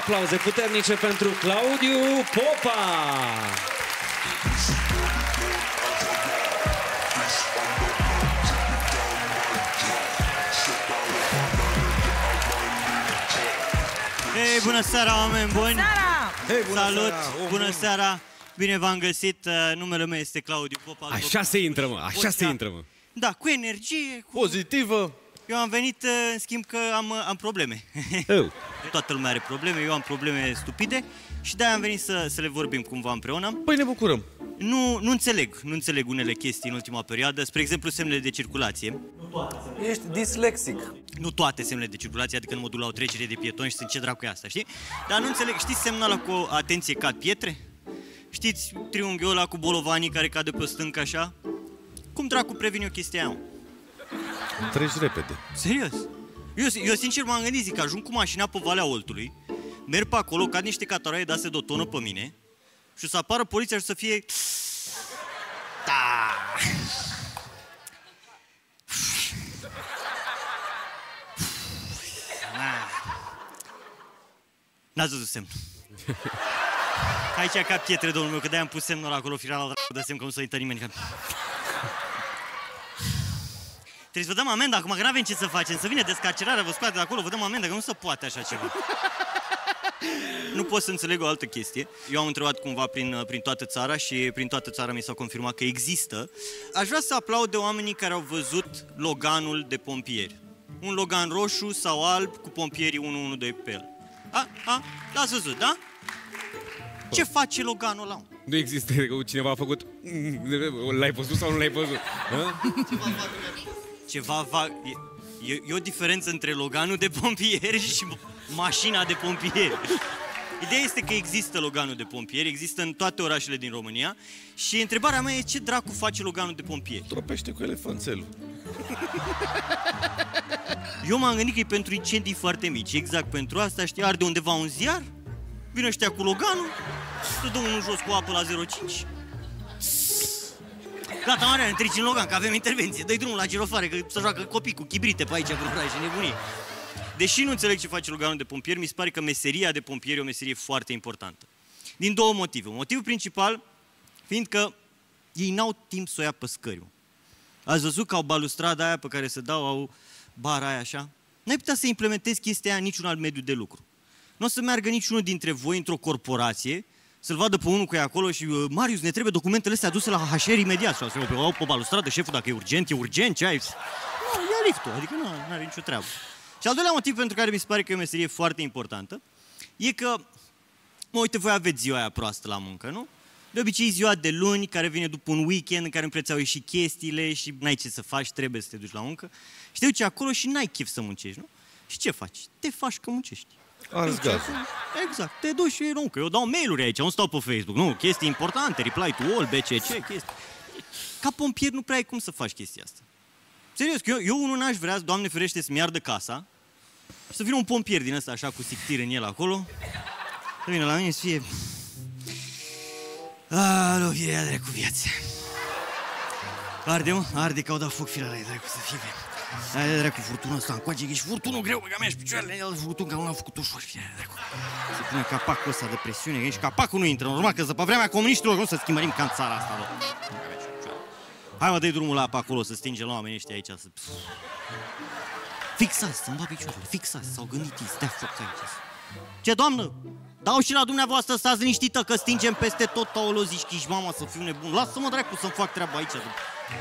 Aplauze puternice pentru Claudiu Popa! Hei, bună seara, oameni buni! Salut! Bună seara! Bine v-am găsit, numele meu este Claudiu Popa. Așa se intră, mă, așa se intră, mă. Da, cu energie, cu... pozitivă. Eu am venit, în schimb, că am probleme. Toată lumea are probleme, eu am probleme stupide și de-aia am venit să le vorbim cumva împreună. Păi ne bucurăm. Nu înțeleg, unele chestii în ultima perioadă, spre exemplu semnele de circulație. Ești dislexic. Nu toate semnele de circulație, adică nu mă duc la o trecere de pietoni și sunt ce dracu e asta, știi? Dar nu înțeleg, știți semnala cu atenție cad pietre? Știți triunghiul ăla cu bolovanii care cade pe stâncă așa? Cum dracu previn eu chestia aia? Îmi treci repede. Serios? Eu sincer m-am gândit, zic, ajung cu mașina pe Valea Oltului, merg pe acolo, cad niște cataroaie de-astea de o tonă pe mine și o să apară poliția și o să fie... Da. N-ați văzut semn. Aici cap pietre, domnul meu, că de-aia am pus semnul acolo, firal de semn, că nu s-a uitat nimeni. Trebuie să vă dăm amendă acum, că n-avem ce să facem, să vine descarcerarea, vă scoate de acolo, vă dăm amendă, că nu se poate așa ceva. Nu pot să înțeleg o altă chestie. Eu am întrebat cumva prin toată țara și prin toată țara mi s-a confirmat că există. Aș vrea să aplaude oamenii care au văzut Loganul de pompieri. Un Logan roșu sau alb cu pompierii 112 pe el. L-ați văzut, da? Ce face Loganul ăla? Nu există, cineva a făcut... L-ai văzut sau nu l-ai văzut? E o diferență între Loganul de pompieri și mașina de pompieri. Ideea este că există Loganul de pompieri, există în toate orașele din România și întrebarea mea e ce dracu face Loganul de pompieri? Tropește cu elefanțelul. Eu m-am gândit că e pentru incendii foarte mici, exact pentru asta, știi, arde undeva un ziar, vine ăștia cu Loganul, se dă unul jos cu apă la 0,5. Gata, Marian, treci în Logan, că avem intervenție. Dă-i drumul la girofare, că se joacă copii cu chibrite pe aici, pe oraș, și nebunii. Deși nu înțeleg ce face Loganul de pompieri, mi se pare că meseria de pompieri e o meserie foarte importantă. Din două motive. Motivul principal fiind că ei n-au timp să o ia pe scăriu. Ați văzut că au balustrada aia pe care se dau, au bara aia așa? N-ai putea să implementezi chestia aia în niciun alt mediu de lucru. Nu o să meargă niciunul dintre voi într-o corporație să-l vadă pe unul că e acolo și Marius, ne trebuie documentele astea aduse la HR imediat. Sau să o pe balustrată, șeful, dacă e urgent, ce ai? Nu, ia liftul, adică nu are nicio treabă. Și al doilea motiv pentru care mi se pare că e o meserie foarte importantă e că, mă, uite, voi aveți ziua aia proastă la muncă, nu? De obicei ziua de luni, care vine după un weekend în care îmi prețau și chestiile și n-ai ce să faci, trebuie să te duci la muncă. Și te duci acolo și n-ai chef să muncești, nu? Și ce faci? Te faci că muncești. Exact, te duci și nu, că eu dau mail-uri aici, nu stau pe Facebook, nu, chestii importante, reply to all, BCC, chestii. Ca pompier nu prea ai cum să faci chestia asta. Serios, că eu unul n-aș vrea, Doamne ferește, să-mi iardă casa și să vină un pompier din ăsta așa cu sictir în el acolo, să vină la mine și să fie... Alo, firea dracu, viață. Arde, mă? Arde că au dat foc firea la ei, dracu, să fie bine. Hai, dracu, furtuna asta încoace, ești furtunul greu, băga mea și picioarele, el furtun ca nu l-am făcut ușor, fie, dracu. Se pune capacul ăsta de presiune, ești capacul nu intră, normal că pe vremea comuniștilor nu să schimbărim ca în țara asta, bă. Hai, mă, dă-i drumul la apă acolo, să stinge la oamenii ăștia aici, să... Fixați, să-mi bat picioarele, fixați, s-au gândit, stea foc aici. Ce, doamnă? Dau și la dumneavoastră, stați liniștită, că stingem peste tot, taolo, zici, chiși, mama, să fiu nebun. Lasă-mă, dracu, să-mi fac treaba aici, doamnă.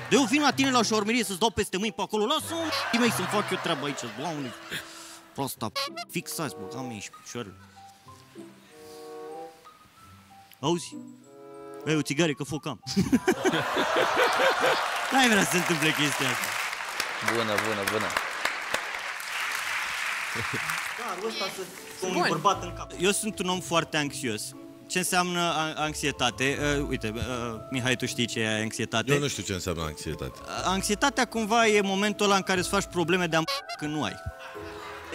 De eu vin la tine la șormerie să-ți dau peste mâini pe acolo, lasă-mă, mei, să-mi fac eu treaba aici, doamne. Prosta, fixați, bă, ca mei și picioarele. Auzi? Ai o țigare, că focam. N-ai vrea să se întâmple chestia asta. Bună. Carul ăsta să un bărbat în cap. Eu sunt un om foarte anxios. Ce înseamnă anxietate? Uite, Mihai, tu știi ce e anxietate? Eu nu știu ce înseamnă anxietate. Anxietatea cumva e momentul ăla în care îți faci probleme de când nu ai.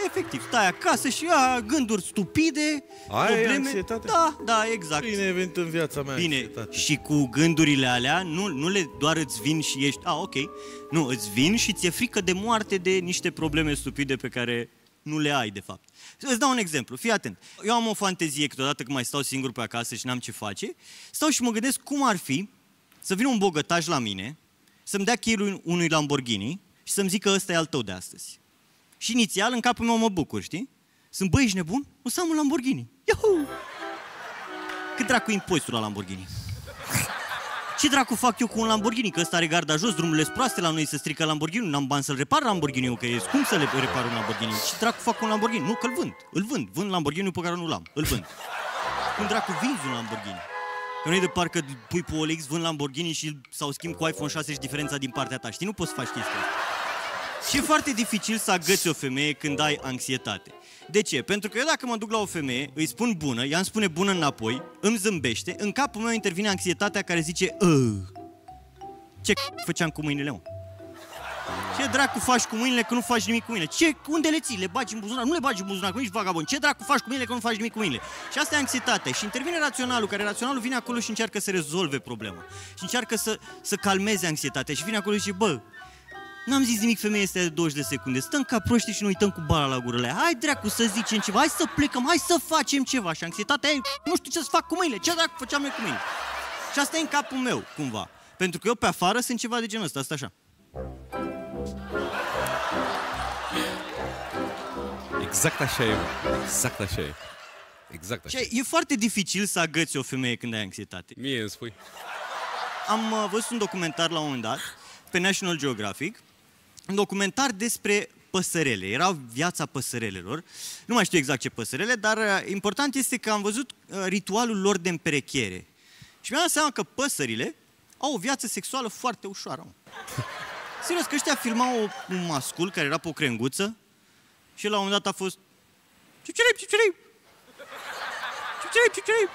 Efectiv, stai acasă și gânduri stupide, probleme... Ai anxietate? Da, exact. Bine ai venit în viața mea. Bine, anxietate. Și cu gândurile alea, nu le doar îți vin și ești... ok. Nu, îți vin și ți-e frică de moarte de niște probleme stupide pe care nu le ai, de fapt. Îți dau un exemplu, fii atent. Eu am o fantezie câteodată când mai stau singur pe acasă și n-am ce face, stau și mă gândesc cum ar fi să vină un bogătaș la mine, să-mi dea cheile unui Lamborghini și să-mi zică ăsta e al tău de astăzi. Și inițial, în capul meu mă bucur, știi? Sunt, băi, ești nebun? O să am un Lamborghini. Iuhu! Cât dracu impozitul la Lamborghini? Ce dracu fac eu cu un Lamborghini? Că ăsta are garda jos, drumurile sunt proaste la noi, să strică Lamborghini, n-am bani să-l repar Lamborghini-ul, că e scump să le repar un Lamborghini. Ce dracu fac cu un Lamborghini? Nu, că-l vând. Îl vând. Vând Lamborghini-ul pe care nu l-am. Îl vând. Cum dracu vinzi un Lamborghini? Că nu e de parcă pui pe OLX, vând Lamborghini și sau schimb cu iPhone 6 și diferența din partea ta. Știi, nu poți să faci chestia asta. Și e foarte dificil să agăți o femeie când ai anxietate. De ce? Pentru că eu dacă mă duc la o femeie, îi spun bună, ea îmi spune bună înapoi, îmi zâmbește, în capul meu intervine anxietatea care zice ce făceam cu mâinile, mă? Ce dracu faci cu mâinile că nu faci nimic cu mâinile? Ce? Unde le ții? Le bagi în buzunar? Nu le bagi în buzunar, că nu ești vagabond. Ce dracu faci cu mâinile că nu faci nimic cu mâinile? Și asta e anxietatea. Și intervine raționalul, care raționalul vine acolo și încearcă să rezolve problema. Și încearcă să calmeze anxietatea. Și vine acolo și zice, bă, n-am zis nimic, femeia este de 20 de secunde. Stăm ca proștii și ne uităm cu bara la gură. Hai dracu să zicem ceva, hai să plecăm, hai să facem ceva. Și anxietatea e, nu știu ce să fac cu mâinile, ce dracu făceam noi cu mâinile. Și asta e în capul meu, cumva. Pentru că eu pe afară sunt ceva de genul ăsta, asta așa. Exact așa e, exact așa e. Exact așa. E foarte dificil să agăți o femeie când ai anxietate. Mie îmi spui. Am văzut un documentar la un moment dat, pe National Geographic, un documentar despre păsărele. Era viața păsărelelor. Nu mai știu exact ce păsărele, dar important este că am văzut ritualul lor de împerechiere. Și mi-am dat seama că păsările au o viață sexuală foarte ușoară. Serios, că ăștia filmau un mascul care era pe o crenguță și la un moment dat a fost ciucerei, ciucerei! Ciucerei, ciucerei!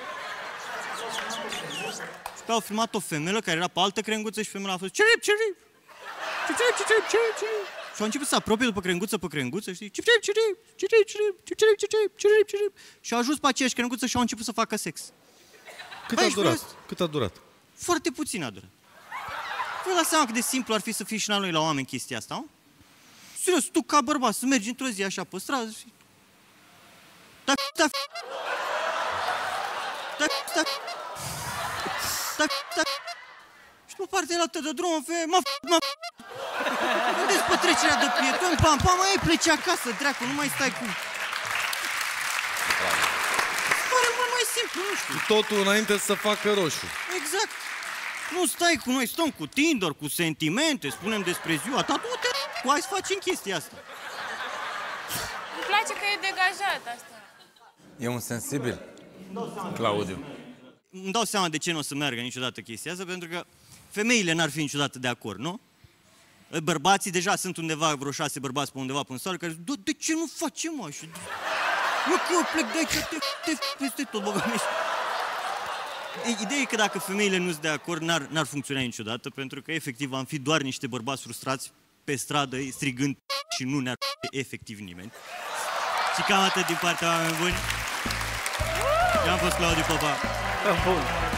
Și pe au filmat o femelă care era pe altă crenguță și femeia a fost ciucerei, ciucerei! Și a început să apropie după crenguță pe crenguță, știi? Și a ajuns pe aceeași crenguță și au început să facă sex. Cât a durat? Foarte puțin a durat. Vă dați seama cât de simplu ar fi să fie și la noi la oameni chestia asta, nu? Serios, tu ca bărbat să mergi într-o zi așa pe stradă și... Și pe partea altă de drum, femeie, mă vedeți pe trecerea de pieton, pam, pam, mai pleci acasă, dracu, nu mai stai cu... Pare mult mai simplu, nu știu. Totul înainte să facă roșu. Exact. Nu stai cu noi, stăm cu Tinder, cu sentimente, spunem despre ziua ta, du-te, hai să facem chestia asta. Îmi place că e degajat asta. E un sensibil, Claudiu. Îmi dau seama de ce nu o să meargă niciodată chestia asta, pentru că femeile n-ar fi niciodată de acord, nu? Bărbații, deja sunt undeva, vreo 6 bărbați pe undeva pe un sal, care zic, da, de ce nu facem așa? Nu că eu plec de aici, te peste tot, băgămești. Ideea e că dacă femeile nu sunt de acord, n-ar funcționa niciodată, pentru că efectiv am fi doar niște bărbați frustrați pe stradă, strigând și nu ne-ar efectiv nimeni. Și cam atât din partea oamenilor buni. Eu am fost Claudiu Popa. Bun.